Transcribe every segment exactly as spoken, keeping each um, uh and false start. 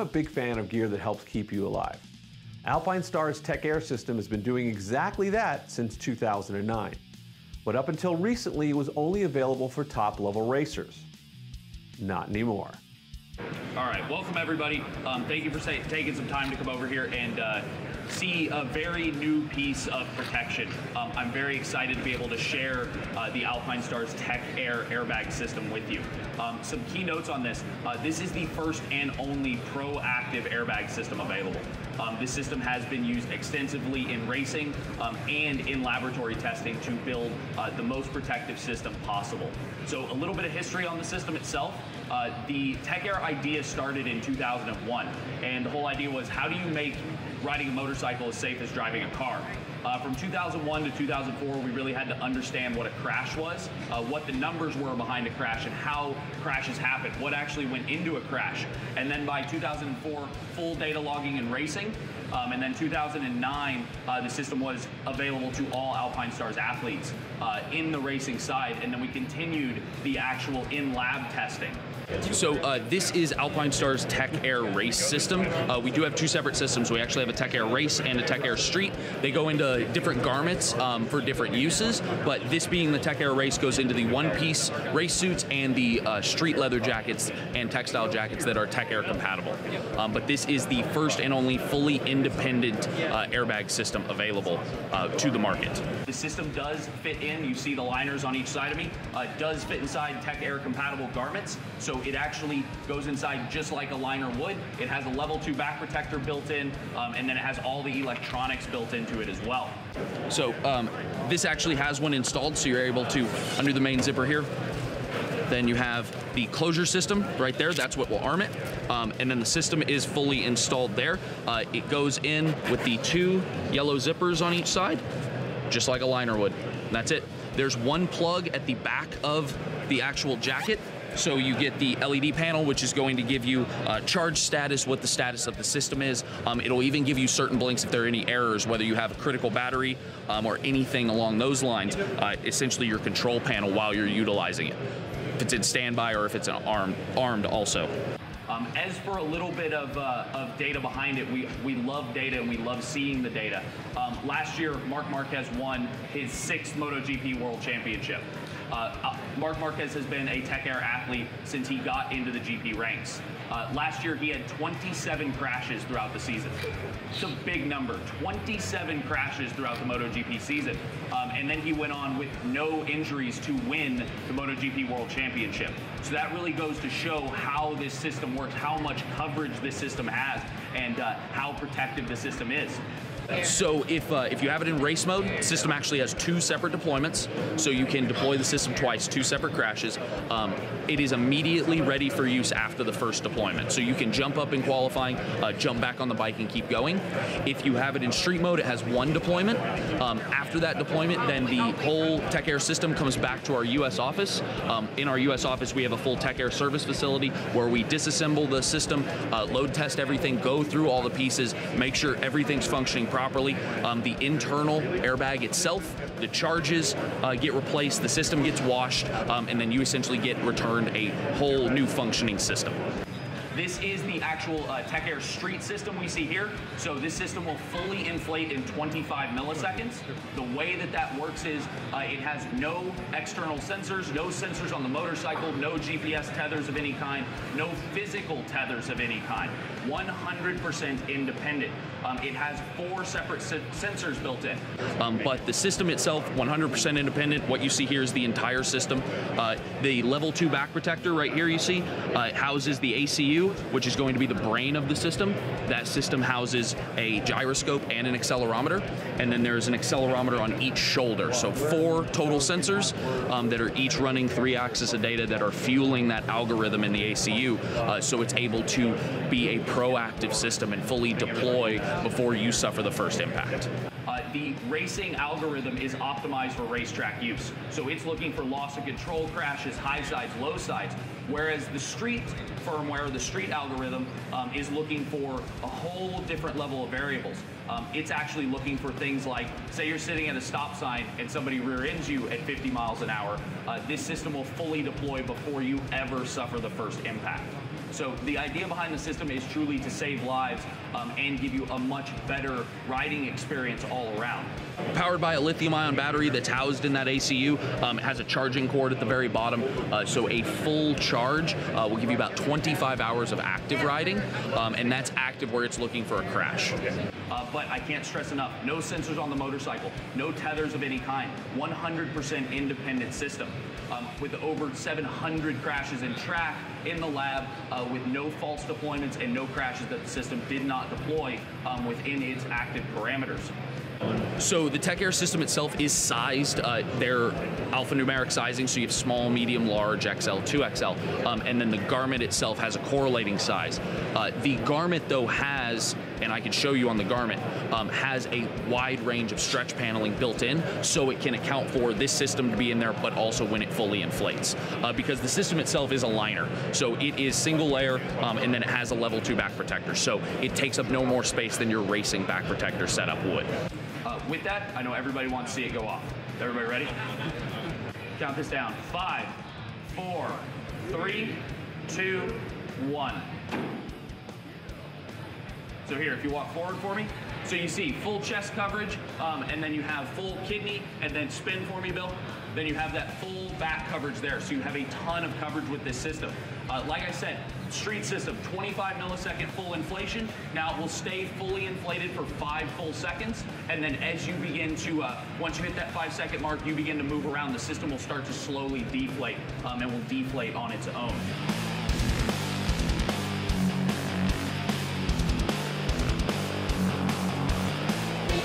I'm a big fan of gear that helps keep you alive. Alpinestars' TechAir system has been doing exactly that since two thousand nine, but up until recently it was only available for top-level racers. Not anymore. All right, welcome everybody. Um, thank you for say, taking some time to come over here and uh, see a very new piece of protection. Um, I'm very excited to be able to share uh, the Alpinestars TechAir airbag system with you. Um, some key notes on this. Uh, this is the first and only proactive airbag system available. Um, this system has been used extensively in racing um, and in laboratory testing to build uh, the most protective system possible. So a little bit of history on the system itself. Uh, the TechAir idea started in two thousand one, and the whole idea was, how do you make riding a motorcycle as safe as driving a car? Uh, from two thousand one to two thousand four, we really had to understand what a crash was, uh, what the numbers were behind a crash, and how crashes happen, what actually went into a crash. And then by two thousand four, full data logging and racing. Um, and then two thousand nine, uh, the system was available to all Alpinestars athletes uh, in the racing side. And then we continued the actual in-lab testing. So uh, this is Alpinestars TechAir race system. Uh, we do have two separate systems. We actually have a TechAir race and a TechAir street. They go into different garments um, for different uses, but this being the TechAir race goes into the one-piece race suits and the uh, street leather jackets and textile jackets that are TechAir compatible. Um, but this is the first and only fully independent uh, airbag system available uh, to the market. The system does fit in. You see the liners on each side of me. Uh, it does fit inside TechAir compatible garments. So it actually goes inside just like a liner would. It has a level two back protector built in, um, and then it has all the electronics built into it as well. So um, this actually has one installed, so you're able to, under the main zipper here, then you have the closure system right there. That's what will arm it. Um, and then the system is fully installed there. Uh, it goes in with the two yellow zippers on each side, just like a liner would. That's it. There's one plug at the back of the actual jacket. So you get the L E D panel, which is going to give you uh, charge status, what the status of the system is. Um, it'll even give you certain blinks if there are any errors, whether you have a critical battery um, or anything along those lines. Uh, essentially your control panel while you're utilizing it, if it's in standby or if it's an armed, armed also. Um, as for a little bit of, uh, of data behind it, we, we love data and we love seeing the data. Um, last year, Mark Marquez won his sixth MotoGP World Championship. Uh, Mark Marquez has been a TechAir athlete since he got into the G P ranks. Uh, last year, he had twenty-seven crashes throughout the season. It's a big number, twenty-seven crashes throughout the MotoGP season. Um, and then he went on with no injuries to win the MotoGP World Championship. So that really goes to show how this system works, how much coverage this system has, and uh, how protective the system is. So if uh, if you have it in race mode, the system actually has two separate deployments, so you can deploy the system twice, two separate crashes. Um, it is immediately ready for use after the first deployment, so you can jump up in qualifying, uh, jump back on the bike and keep going. If you have it in street mode, it has one deployment. Um, after that deployment, then the whole TechAir system comes back to our U S office. Um, in our U S office, we have a full TechAir service facility where we disassemble the system, uh, load test everything, go through all the pieces, make sure everything's functioning properly. properly. Um, the internal airbag itself, the charges uh, get replaced, the system gets washed, um, and then you essentially get returned a whole new functioning system. This is the actual uh, TechAir street system we see here. So this system will fully inflate in twenty-five milliseconds. The way that that works is uh, it has no external sensors, no sensors on the motorcycle, no G P S tethers of any kind, no physical tethers of any kind. one hundred percent independent. Um, it has four separate se sensors built in. Um, but the system itself, one hundred percent independent. What you see here is the entire system. Uh, the level two back protector right here you see uh, houses the A C U, which is going to be the brain of the system. That system houses a gyroscope and an accelerometer, and then there's an accelerometer on each shoulder. So four total sensors um, that are each running three axes of data that are fueling that algorithm in the A C U, uh, so it's able to be a proactive system and fully deploy before you suffer the first impact. Uh, the racing algorithm is optimized for racetrack use. So it's looking for loss of control crashes, high sides, low sides, whereas the street firmware, the street algorithm, um, is looking for a whole different level of variables. Um, it's actually looking for things like, say you're sitting at a stop sign and somebody rear-ends you at fifty miles an hour. Uh, this system will fully deploy before you ever suffer the first impact. So the idea behind the system is truly to save lives um, and give you a much better riding experience all around. Powered by a lithium-ion battery that's housed in that A C U, um, has a charging cord at the very bottom, uh, so a full charge uh, will give you about twenty-five hours of active riding, um, and that's active where it's looking for a crash. Uh, but I can't stress enough, no sensors on the motorcycle, no tethers of any kind, one hundred percent independent system. Um, with over seven hundred crashes in track, in the lab, uh, with no false deployments and no crashes that the system did not deploy um, within its active parameters. So the TechAir system itself is sized. Uh, they're alphanumeric sizing, so you have small, medium, large, X L, two X L. Um, and then the garment itself has a correlating size. Uh, the garment, though, has, and I can show you on the garment, um, has a wide range of stretch paneling built in, so it can account for this system to be in there, but also when it fully inflates. Uh, because the system itself is a liner, so it is single layer, um, and then it has a level two back protector. So it takes up no more space than your racing back protector setup would. Uh, with that, I know everybody wants to see it go off. Everybody ready? Count this down. Five, four, three, two, one. So here, if you walk forward for me, so you see full chest coverage, um, and then you have full kidney, and then spin for me, Bill. Then you have that full back coverage there, so you have a ton of coverage with this system. Uh, like I said, street system, twenty-five millisecond full inflation. Now it will stay fully inflated for five full seconds, and then as you begin to, uh, once you hit that five second mark, you begin to move around, the system will start to slowly deflate, um, and will deflate on its own.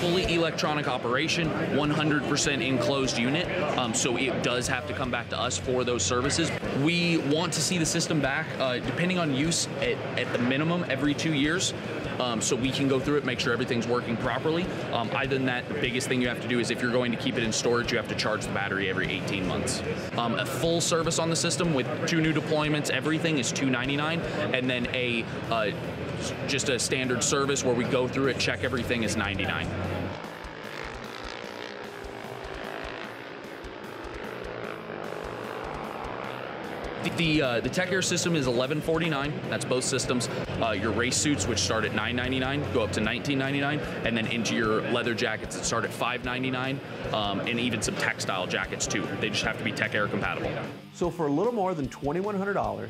Fully electronic operation, one hundred percent enclosed unit, um, so it does have to come back to us for those services. We want to see the system back, uh, depending on use, at, at the minimum every two years, um, so we can go through it, make sure everything's working properly. Um, other than that, the biggest thing you have to do is if you're going to keep it in storage, you have to charge the battery every eighteen months. Um, a full service on the system with two new deployments, everything is two ninety-nine, and then a uh, just a standard service where we go through it, check everything, is ninety-nine. The, uh, the TechAir system is eleven forty-nine, that's both systems. Uh, your race suits, which start at nine ninety-nine, go up to nineteen ninety-nine, and then into your leather jackets that start at five ninety-nine, um, and even some textile jackets too. They just have to be TechAir compatible. So for a little more than twenty-one hundred dollars,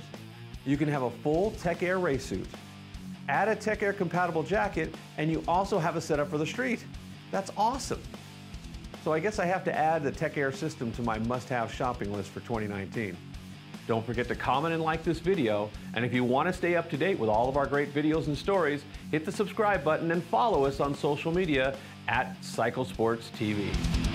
you can have a full TechAir race suit, add a TechAir compatible jacket, and you also have a setup for the street. That's awesome. So I guess I have to add the TechAir system to my must-have shopping list for twenty nineteen. Don't forget to comment and like this video, and if you want to stay up to date with all of our great videos and stories, hit the subscribe button and follow us on social media at Cycle Sports T V.